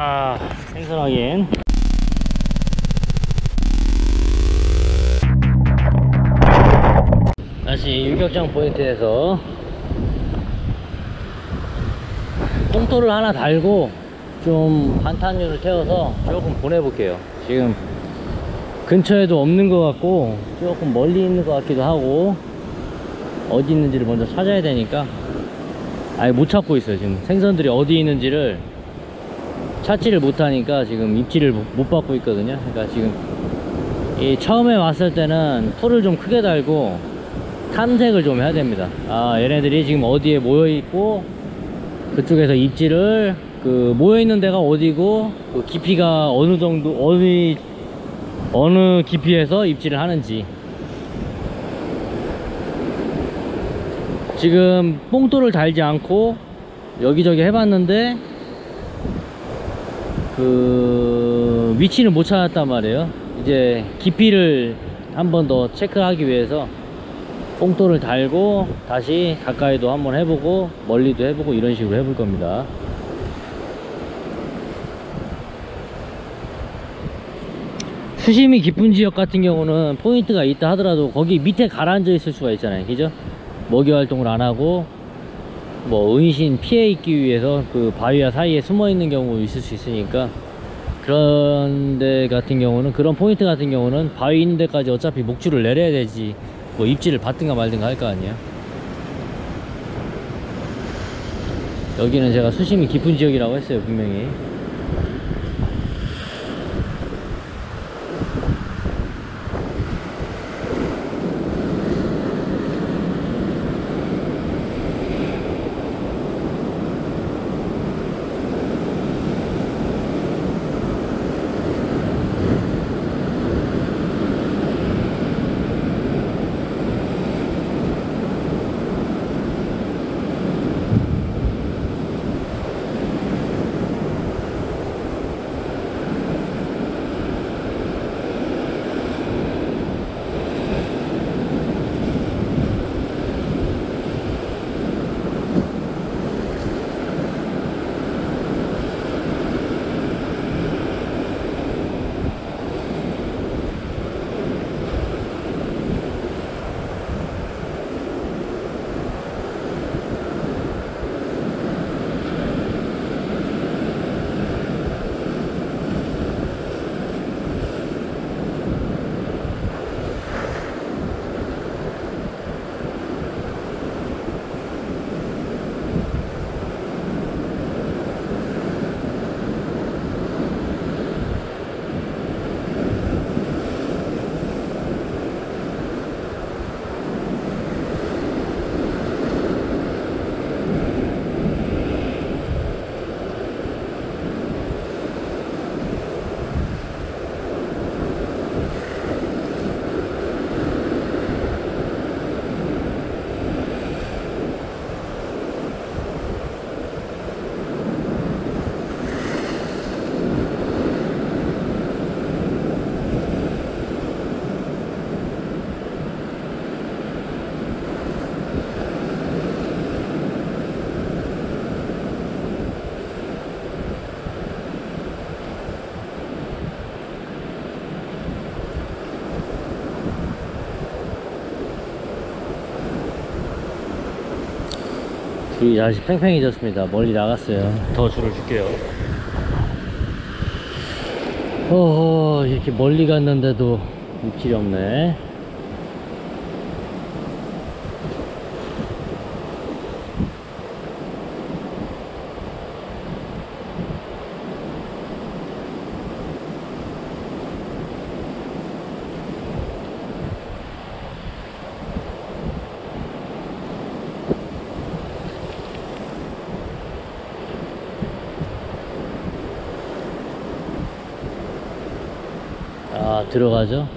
아, 생선 확인. 다시 일격장 포인트에서 꽁토를 하나 달고 좀 반탄유를 태워서 조금 보내볼게요. 지금 근처에도 없는 것 같고 조금 멀리 있는 것 같기도 하고, 어디 있는지를 먼저 찾아야 되니까 아예 못 찾고 있어요. 지금 생선들이 어디 있는지를 찾지를 못하니까 지금 입질을 못 받고 있거든요. 그러니까 지금 이 처음에 왔을 때는 풀을 좀 크게 달고 탐색을 좀 해야 됩니다. 아, 얘네들이 지금 어디에 모여있고, 그쪽에서 입질을, 그 모여있는 데가 어디고, 그 깊이가 어느 정도, 어느 깊이에서 입질을 하는지. 지금 뽕돌을 달지 않고 여기저기 해봤는데 그 위치는 못 찾았단 말이에요. 이제 깊이를 한 번 더 체크하기 위해서 뽕돌을 달고 다시 가까이도 한번 해보고 멀리도 해보고 이런 식으로 해볼 겁니다. 수심이 깊은 지역 같은 경우는 포인트가 있다 하더라도 거기 밑에 가라앉아 있을 수가 있잖아요, 그죠? 먹이 활동을 안 하고 뭐 은신 피해 있기 위해서 그 바위와 사이에 숨어 있는 경우 있을 수 있으니까, 그런데 같은 경우는, 그런 포인트 같은 경우는 바위 있는 데까지 어차피 목줄을 내려야 되지, 뭐 입질을 받든가 말든가 할 거 아니에요. 여기는 제가 수심이 깊은 지역이라고 했어요, 분명히. 이 다시 팽팽해졌습니다. 멀리 나갔어요. 더 줄을 줄게요. 어허, 이렇게 멀리 갔는데도 입질이 없네. 아, 들어가죠?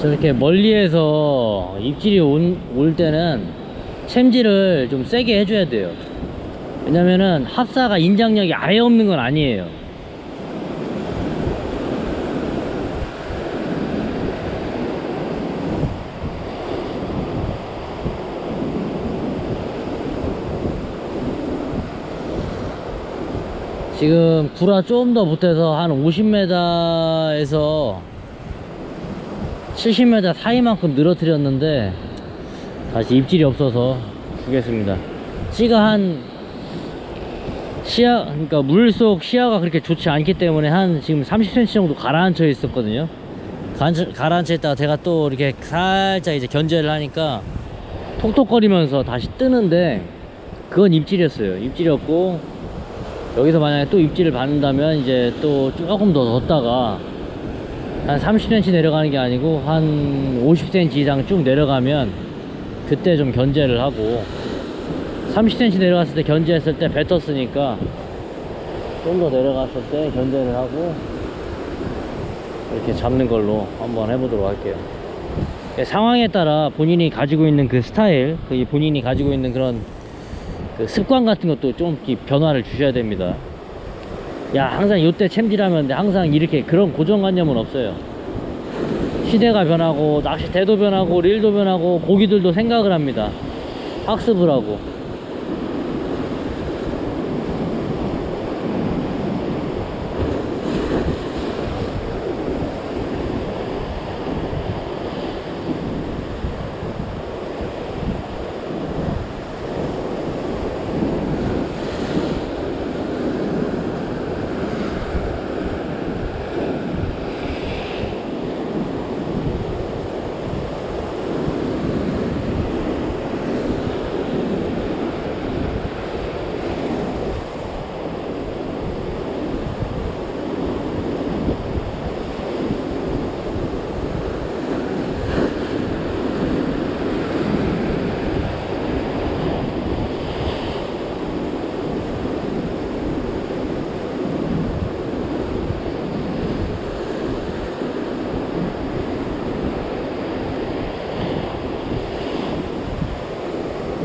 저렇게 멀리에서 입질이 올 때는 챔질을 좀 세게 해줘야 돼요. 왜냐면은 합사가 인장력이 아예 없는 건 아니에요. 지금 구라 좀 더 붙어서 한 50m에서 70m 사이만큼 늘어뜨렸는데 다시 입질이 없어서 주겠습니다. 씨가 한 시야, 그러니까 물속 시야가 그렇게 좋지 않기 때문에 한 지금 30cm 정도 가라앉혀 있었거든요. 가라앉혀 있다가 제가 또 이렇게 살짝 이제 견제를 하니까 톡톡거리면서 다시 뜨는데 그건 입질이었어요. 입질이었고 여기서 만약에 또 입질을 받는다면 이제 또 조금 더 뒀다가 한 30cm 내려가는 게 아니고 한 50cm 이상 쭉 내려가면 그때 좀 견제를 하고, 30cm 내려갔을 때 견제했을 때 뱉었으니까 좀 더 내려갔을 때 견제를 하고 이렇게 잡는 걸로 한번 해보도록 할게요. 상황에 따라 본인이 가지고 있는 그 스타일, 본인이 가지고 있는 그런 그 습관 같은 것도 좀 변화를 주셔야 됩니다. 야, 항상 요때 챔질하면 항상 이렇게 그런 고정관념은 없어요. 시대가 변하고 낚시대도 변하고 릴도 변하고 고기들도 생각을 합니다. 학습을 하고.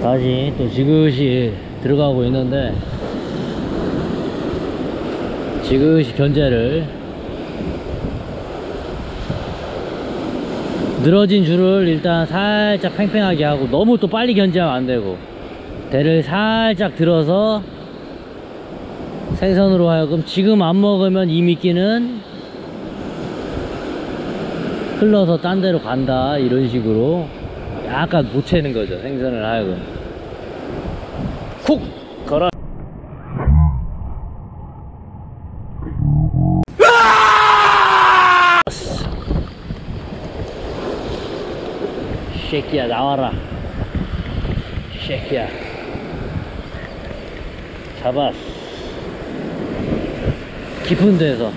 다시 또 지그시 들어가고 있는데 지그시 견제를, 늘어진 줄을 일단 살짝 팽팽하게 하고, 너무 또 빨리 견제하면 안 되고 대를 살짝 들어서 생선으로 하여금 지금 안 먹으면 이 미끼는 흘러서 딴 데로 간다, 이런 식으로 약간 못 채는 거죠, 생선을 하여금. 쿡! 걸어! 새끼야, 나와라. 새끼야. 잡았어. 깊은 데서.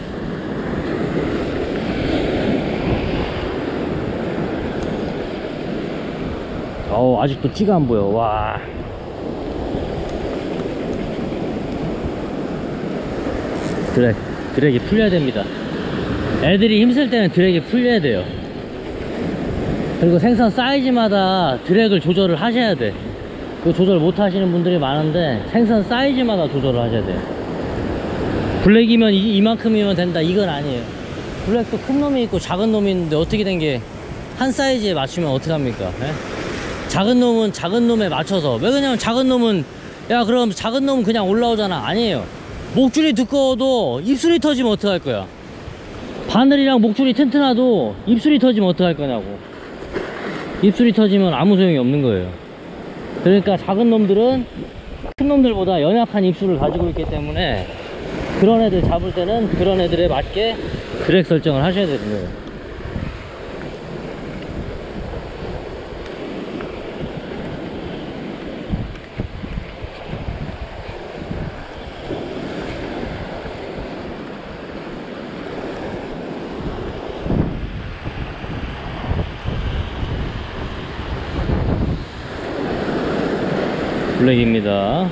어우, 아직도 찌가 안 보여. 와. 드랙이 풀려야 됩니다. 애들이 힘쓸 때는 드랙이 풀려야 돼요. 그리고 생선 사이즈마다 드랙을 조절을 하셔야 돼. 그 조절 못 하시는 분들이 많은데 생선 사이즈마다 조절을 하셔야 돼요. 블랙이면 이만큼이면 된다, 이건 아니에요. 블랙도 큰 놈이 있고 작은 놈이 있는데 어떻게 된 게 한 사이즈에 맞추면 어떡합니까? 네? 작은 놈은 작은 놈에 맞춰서. 왜 그러냐면 작은 놈은, 야 그럼 작은 놈은 그냥 올라오잖아. 아니에요. 목줄이 두꺼워도 입술이 터지면 어떡할 거야. 바늘이랑 목줄이 튼튼하도 입술이 터지면 어떡할 거냐고. 입술이 터지면 아무 소용이 없는 거예요. 그러니까 작은 놈들은 큰 놈들보다 연약한 입술을 가지고 있기 때문에 그런 애들 잡을 때는 그런 애들에 맞게 드랙 설정을 하셔야 되는 거예요. 블랙입니다.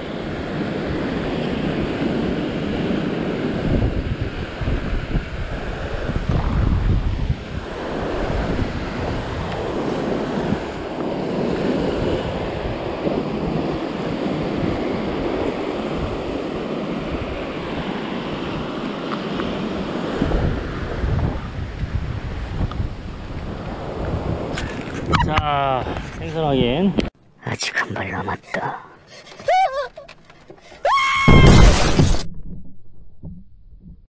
자, 생선 확인. 아직 한 발 남았다.